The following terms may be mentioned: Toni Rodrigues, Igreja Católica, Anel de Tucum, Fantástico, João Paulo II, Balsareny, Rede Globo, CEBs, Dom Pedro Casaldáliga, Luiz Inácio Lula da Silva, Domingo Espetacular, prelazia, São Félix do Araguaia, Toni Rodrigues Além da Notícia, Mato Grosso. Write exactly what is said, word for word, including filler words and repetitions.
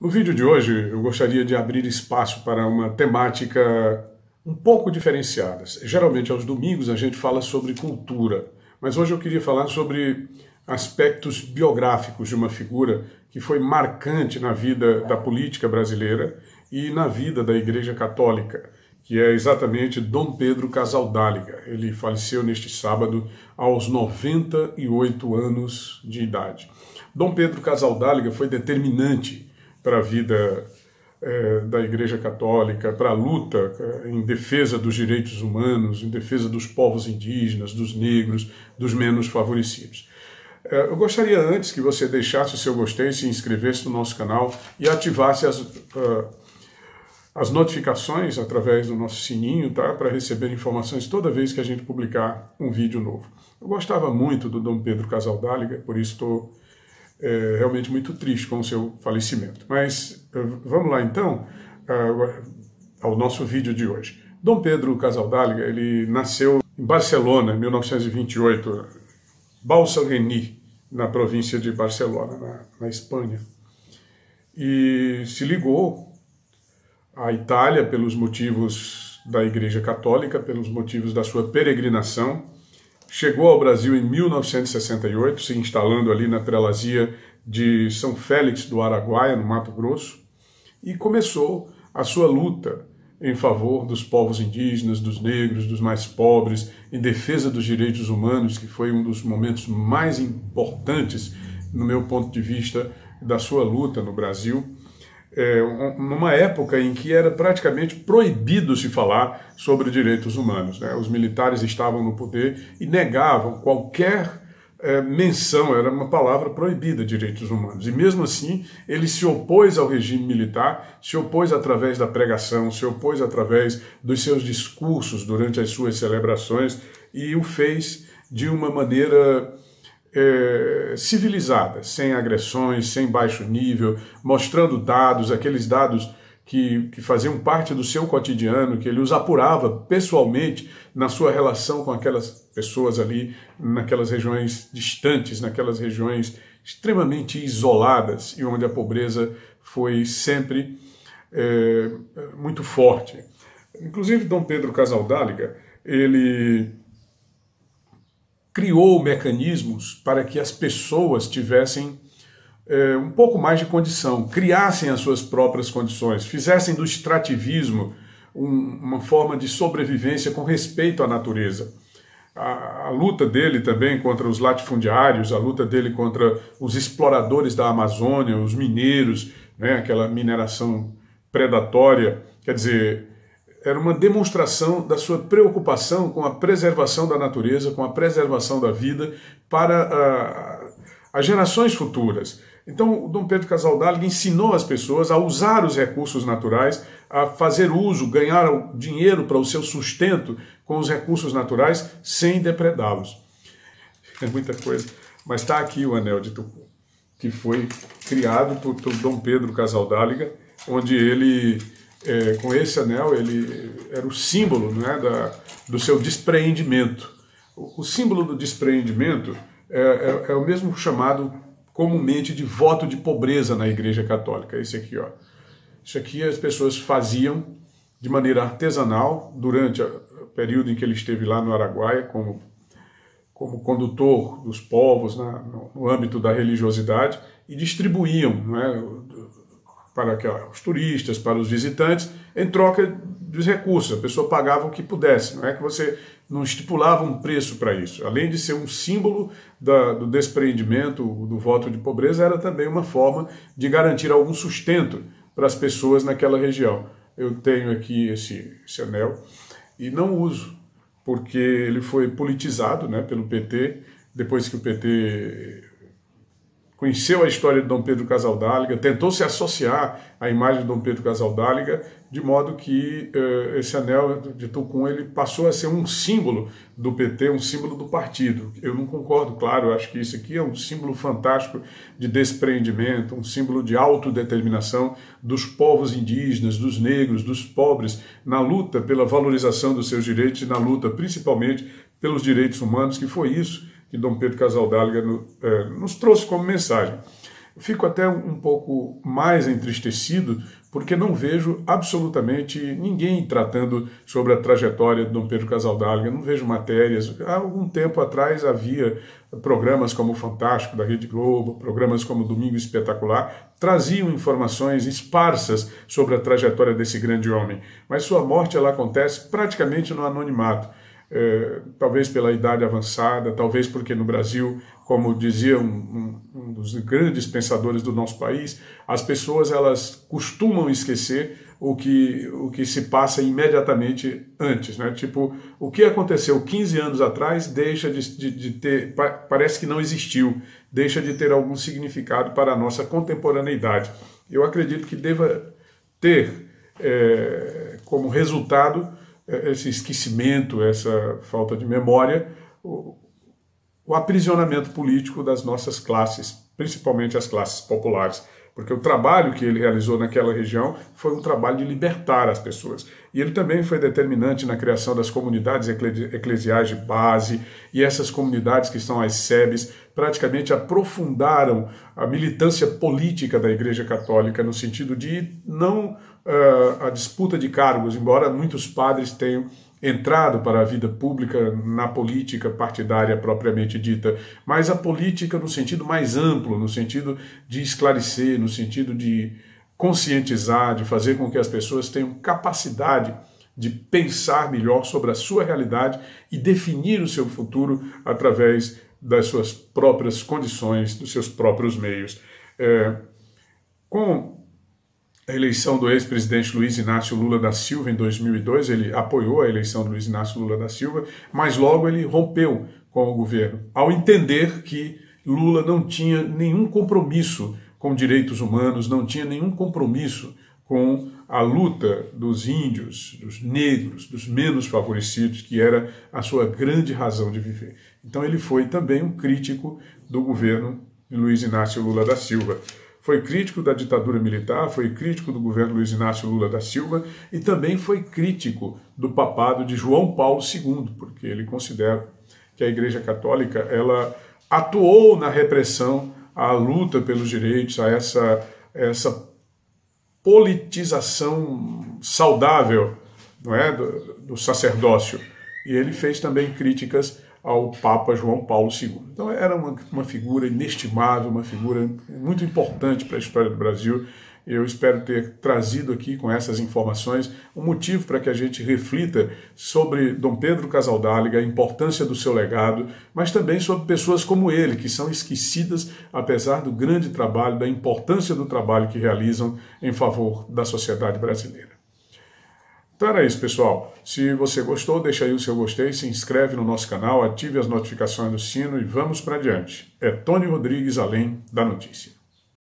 No vídeo de hoje eu gostaria de abrir espaço para uma temática um pouco diferenciada. Geralmente aos domingos a gente fala sobre cultura, mas hoje eu queria falar sobre aspectos biográficos de uma figura que foi marcante na vida da política brasileira e na vida da Igreja Católica, que é exatamente Dom Pedro Casaldáliga. Ele faleceu neste sábado aos noventa e oito anos de idade. Dom Pedro Casaldáliga foi determinante para a vida é, da Igreja Católica, para a luta em defesa dos direitos humanos, em defesa dos povos indígenas, dos negros, dos menos favorecidos. É, eu gostaria antes que você deixasse o seu gostei, se inscrevesse no nosso canal e ativasse as, uh, as notificações através do nosso sininho, tá? Para receber informações toda vez que a gente publicar um vídeo novo. Eu gostava muito do Dom Pedro Casaldáliga, por isso estou... É realmente muito triste com o seu falecimento. Mas vamos lá então ao nosso vídeo de hoje. Dom Pedro Casaldáliga, ele nasceu em Barcelona, em mil novecentos e vinte e oito, Balsareny, na província de Barcelona, na, na Espanha. E se ligou à Itália pelos motivos da Igreja Católica, pelos motivos da sua peregrinação. Chegou ao Brasil em mil novecentos e sessenta e oito, se instalando ali na prelazia de São Félix do Araguaia, no Mato Grosso, e começou a sua luta em favor dos povos indígenas, dos negros, dos mais pobres, em defesa dos direitos humanos, que foi um dos momentos mais importantes, no meu ponto de vista, da sua luta no Brasil, é, numa época em que era praticamente proibido se falar sobre direitos humanos, né? Os militares estavam no poder e negavam qualquer é, menção, era uma palavra proibida, direitos humanos. E mesmo assim, ele se opôs ao regime militar, se opôs através da pregação, se opôs através dos seus discursos durante as suas celebrações e o fez de uma maneira... É, civilizada, sem agressões, sem baixo nível, mostrando dados, aqueles dados que, que faziam parte do seu cotidiano, que ele os apurava pessoalmente na sua relação com aquelas pessoas ali, naquelas regiões distantes, naquelas regiões extremamente isoladas e onde a pobreza foi sempre é, muito forte. Inclusive, Dom Pedro Casaldáliga, ele... criou mecanismos para que as pessoas tivessem é, um pouco mais de condição, criassem as suas próprias condições, fizessem do extrativismo um, uma forma de sobrevivência com respeito à natureza. A, a luta dele também contra os latifundiários, a luta dele contra os exploradores da Amazônia, os mineiros, né, aquela mineração predatória, quer dizer... era uma demonstração da sua preocupação com a preservação da natureza, com a preservação da vida para uh, as gerações futuras. Então, o Dom Pedro Casaldáliga ensinou as pessoas a usar os recursos naturais, a fazer uso, ganhar dinheiro para o seu sustento com os recursos naturais sem depredá-los. É muita coisa, mas está aqui o Anel de Tucum, que foi criado por, por Dom Pedro Casaldáliga, onde ele... É, com esse anel, ele era o símbolo, né, da, do seu despreendimento. O, o símbolo do despreendimento é, é, é o mesmo chamado comumente de voto de pobreza na Igreja Católica. Esse aqui, ó. Isso aqui as pessoas faziam de maneira artesanal durante o período em que ele esteve lá no Araguaia como, como condutor dos povos, né, no âmbito da religiosidade, e distribuíam, né, para os turistas, para os visitantes, em troca dos recursos. A pessoa pagava o que pudesse, não é que você não estipulava um preço para isso. Além de ser um símbolo da, do despreendimento, do voto de pobreza, era também uma forma de garantir algum sustento para as pessoas naquela região. Eu tenho aqui esse, esse anel e não uso, porque ele foi politizado, né, pelo P T, depois que o P T... conheceu a história de Dom Pedro Casaldáliga, tentou se associar à imagem de Dom Pedro Casaldáliga, de modo que uh, esse anel de Tucum ele passou a ser um símbolo do P T, um símbolo do partido. Eu não concordo, claro, eu acho que isso aqui é um símbolo fantástico de despreendimento, um símbolo de autodeterminação dos povos indígenas, dos negros, dos pobres, na luta pela valorização dos seus direitos e na luta principalmente pelos direitos humanos, que foi isso que Dom Pedro Casaldáliga nos trouxe como mensagem. fico até um pouco mais entristecido, porque não vejo absolutamente ninguém tratando sobre a trajetória de Dom Pedro Casaldáliga, não vejo matérias. Há algum tempo atrás havia programas como o Fantástico, da Rede Globo, programas como o Domingo Espetacular, traziam informações esparsas sobre a trajetória desse grande homem, mas sua morte ela acontece praticamente no anonimato. É, talvez pela idade avançada, talvez porque no Brasil, como dizia um, um, um dos grandes pensadores do nosso país, as pessoas elas costumam esquecer o que, o que se passa imediatamente antes, né? Tipo, o que aconteceu quinze anos atrás deixa de, de, de ter, parece que não existiu, deixa de ter algum significado para a nossa contemporaneidade. Eu acredito que deva ter é, como resultado esse esquecimento, essa falta de memória, o, o aprisionamento político das nossas classes, principalmente as classes populares, porque o trabalho que ele realizou naquela região foi um trabalho de libertar as pessoas. E ele também foi determinante na criação das comunidades eclesiais de base, e essas comunidades que são as C E Bs praticamente aprofundaram a militância política da Igreja Católica no sentido de não... Uh, a disputa de cargos, embora muitos padres tenham entrado para a vida pública na política partidária propriamente dita, mas a política no sentido mais amplo, no sentido de esclarecer, no sentido de conscientizar, de fazer com que as pessoas tenham capacidade de pensar melhor sobre a sua realidade e definir o seu futuro através das suas próprias condições, dos seus próprios meios. É, com a eleição do ex-presidente Luiz Inácio Lula da Silva em dois mil e dois, ele apoiou a eleição do Luiz Inácio Lula da Silva, mas logo ele rompeu com o governo, ao entender que Lula não tinha nenhum compromisso com direitos humanos, não tinha nenhum compromisso com a luta dos índios, dos negros, dos menos favorecidos, que era a sua grande razão de viver. Então ele foi também um crítico do governo de Luiz Inácio Lula da Silva. Foi crítico da ditadura militar, foi crítico do governo Luiz Inácio Lula da Silva e também foi crítico do papado de João Paulo segundo, porque ele considera que a Igreja Católica ela atuou na repressão à luta pelos direitos, a essa, essa politização saudável, não é, do, do sacerdócio. E ele fez também críticas ao Papa João Paulo segundo. Então era uma, uma figura inestimável, uma figura muito importante para a história do Brasil. Eu espero ter trazido aqui com essas informações um motivo para que a gente reflita sobre Dom Pedro Casaldáliga, a importância do seu legado, mas também sobre pessoas como ele, que são esquecidas apesar do grande trabalho, da importância do trabalho que realizam em favor da sociedade brasileira. Então era isso, pessoal. Se você gostou, deixa aí o seu gostei, se inscreve no nosso canal, ative as notificações do sino e vamos para adiante. É Toni Rodrigues, Além da Notícia.